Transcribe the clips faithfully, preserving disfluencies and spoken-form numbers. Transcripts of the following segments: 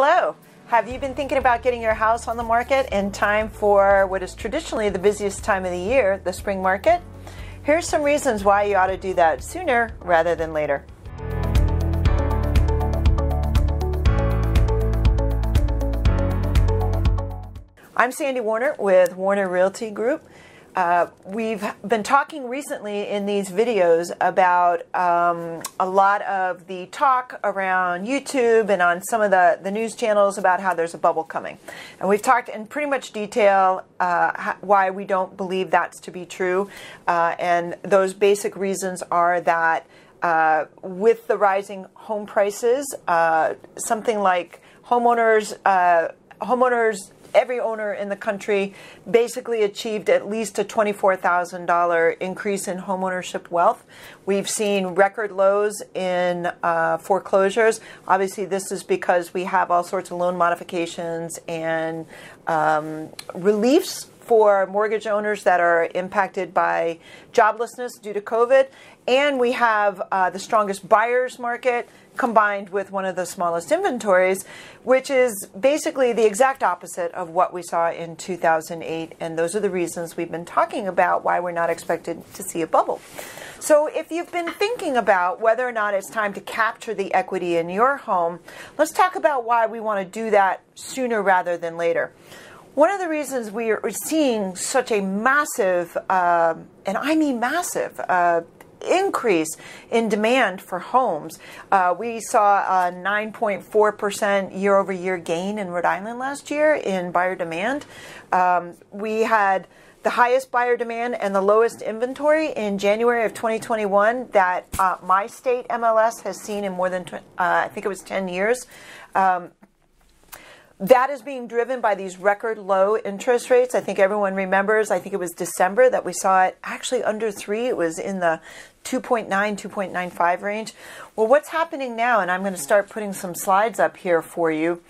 Hello. Have you been thinking about getting your house on the market in time for what is traditionally the busiest time of the year, the spring market? Here's some reasons why you ought to do that sooner rather than later. I'm Sandi Warner with Warner Realty Group. Uh, we've been talking recently in these videos about um, a lot of the talk around YouTube and on some of the, the news channels about how there's a bubble coming. And we've talked in pretty much detail uh, why we don't believe that's to be true. Uh, and those basic reasons are that uh, with the rising home prices, uh, something like homeowners, uh, homeowners, every owner in the country basically achieved at least a twenty-four thousand dollar increase in homeownership wealth. We've seen record lows in uh, foreclosures. Obviously, this is because we have all sorts of loan modifications and um, reliefs for mortgage owners that are impacted by joblessness due to COVID. And we have uh, the strongest buyer's market combined with one of the smallest inventories, which is basically the exact opposite of what we saw in two thousand eight. And those are the reasons we've been talking about why we're not expected to see a bubble. So if you've been thinking about whether or not it's time to capture the equity in your home, let's talk about why we want to do that sooner rather than later. One of the reasons we are seeing such a massive, uh, and I mean massive, uh, increase in demand for homes. Uh, we saw a nine point four percent year-over-year gain in Rhode Island last year in buyer demand. Um, we had the highest buyer demand and the lowest inventory in January of twenty twenty-one that uh, my state M L S has seen in more than, uh, I think it was ten years. Um, That is being driven by these record low interest rates. I think everyone remembers, I think it was December that we saw it actually under three. It was in the two point nine, two point nine five range. Well, what's happening now, and I'm going to start putting some slides up here for you,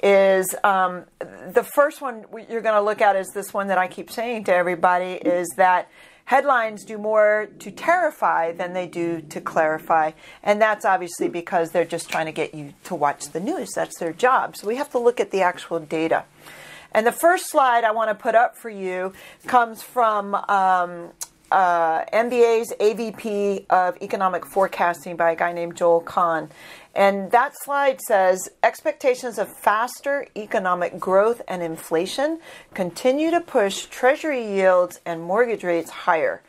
is um, the first one you're going to look at is this one that I keep saying to everybody, is that headlines do more to terrify than they do to clarify. And that's obviously because they're just trying to get you to watch the news. That's their job. So we have to look at the actual data. And the first slide I want to put up for you comes from um, uh, M B A's A V P of Economic Forecasting by a guy named Joel Kahn. And that slide says, expectations of faster economic growth and inflation continue to push Treasury yields and mortgage rates higher.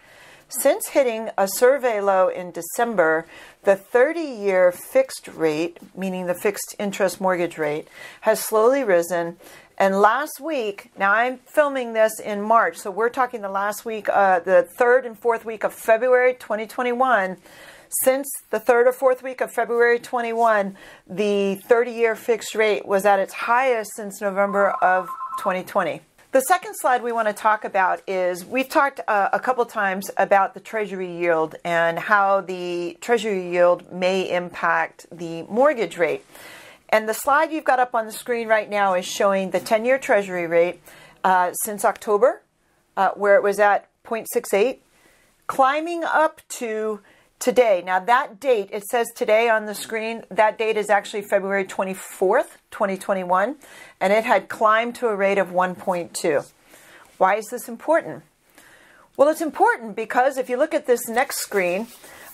Since hitting a survey low in December, the thirty-year fixed rate, meaning the fixed interest mortgage rate, has slowly risen. And last week, now I'm filming this in March, so we're talking the last week, uh, the third and fourth week of February twenty twenty-one, since the third or fourth week of February twenty-one, the thirty-year fixed rate was at its highest since November of twenty twenty. The second slide we want to talk about is, we've talked uh, a couple times about the Treasury yield and how the Treasury yield may impact the mortgage rate. And the slide you've got up on the screen right now is showing the ten-year Treasury rate uh, since October, uh, where it was at zero point six eight, climbing up to today. Now that date, it says today on the screen, that date is actually February twenty-fourth, twenty twenty-one, and it had climbed to a rate of one point two. Why is this important? Well, it's important because if you look at this next screen,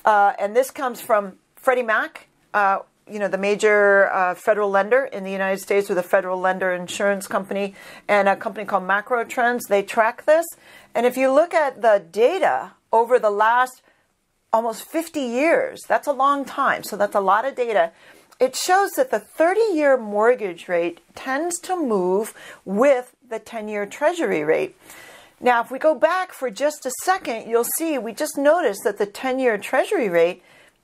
uh, and this comes from Freddie Mac, uh, you know, the major uh, federal lender in the United States, with a federal lender insurance company and a company called Macrotrends, they track this. And if you look at the data over the last almost fifty years. That's a long time. So that's a lot of data. It shows that the thirty-year mortgage rate tends to move with the ten-year Treasury rate. Now, if we go back for just a second, you'll see we just noticed that the ten-year Treasury rate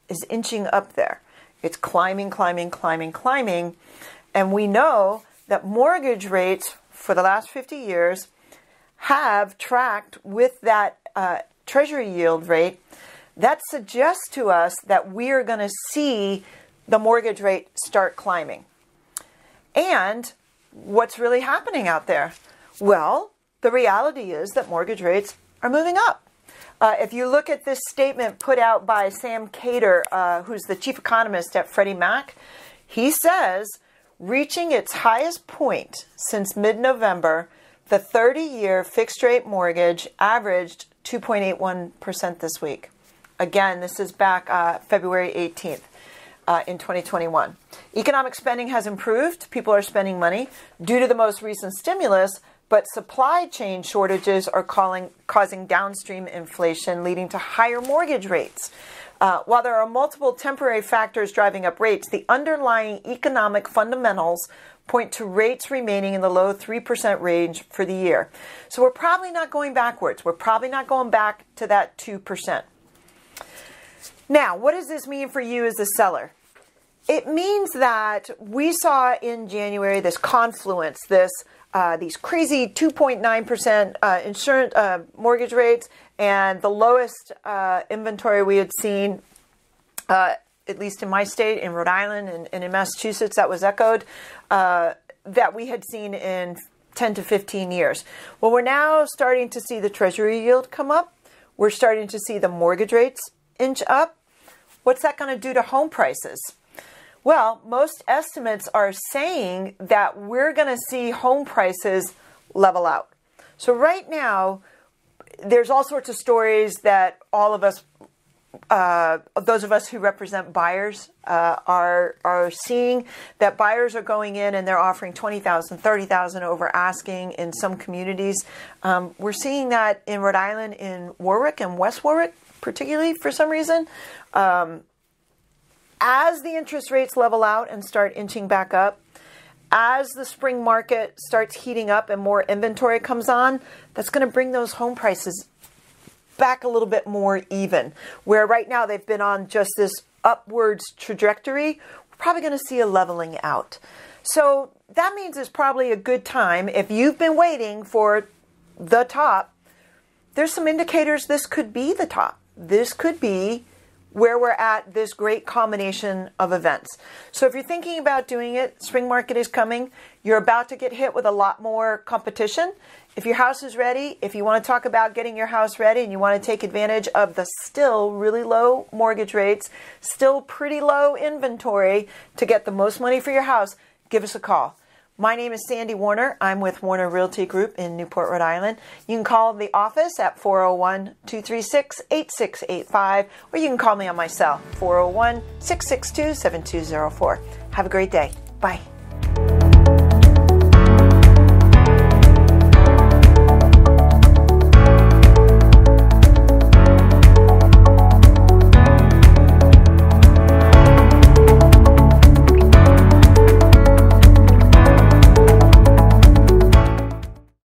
is inching up there. It's climbing, climbing, climbing, climbing. And we know that mortgage rates for the last fifty years have tracked with that uh, Treasury yield rate. That suggests to us that we are going to see the mortgage rate start climbing. And what's really happening out there? Well, the reality is that mortgage rates are moving up. Uh, if you look at this statement put out by Sam Cater, uh, who's the chief economist at Freddie Mac, he says Reaching its highest point since mid-November, the thirty-year fixed-rate mortgage averaged two point eight one percent this week. Again, this is back uh, February eighteenth uh, in twenty twenty-one. Economic spending has improved. People are spending money due to the most recent stimulus, but supply chain shortages are calling, causing downstream inflation, leading to higher mortgage rates. Uh, while there are multiple temporary factors driving up rates, the underlying economic fundamentals point to rates remaining in the low three percent range for the year. So we're probably not going backwards. We're probably not going back to that two percent. Now, what does this mean for you as a seller? It means that we saw in January this confluence, this uh, these crazy two point nine percent uh, insurance uh, mortgage rates and the lowest uh, inventory we had seen, uh, at least in my state, in Rhode Island and, and in Massachusetts, that was echoed, uh, that we had seen in ten to fifteen years. Well, we're now starting to see the Treasury yield come up. We're starting to see the mortgage rates inch up. What's that going to do to home prices? Well, most estimates are saying that we're going to see home prices level out. So right now, there's all sorts of stories that all of us, uh, those of us who represent buyers, uh, are are seeing that buyers are going in and they're offering twenty thousand dollars, thirty thousand dollars over asking in some communities. Um, we're seeing that in Rhode Island, in Warwick and West Warwick, particularly for some reason. Um, As the interest rates level out and start inching back up, as the spring market starts heating up and more inventory comes on, that's going to bring those home prices back a little bit more even. Where right now they've been on just this upwards trajectory, we're probably going to see a leveling out. So that means it's probably a good time. If you've been waiting for the top, there's some indicators this could be the top. This could be where we're at, this great combination of events. So if you're thinking about doing it, spring market is coming. You're about to get hit with a lot more competition. If your house is ready, if you want to talk about getting your house ready and you want to take advantage of the still really low mortgage rates, still pretty low inventory to get the most money for your house, give us a call. My name is Sandi Warner. I'm with Warner Realty Group in Newport, Rhode Island. You can call the office at four oh one, two three six, eight six eight five, or you can call me on my cell, four oh one, six six two, seven two oh four. Have a great day. Bye.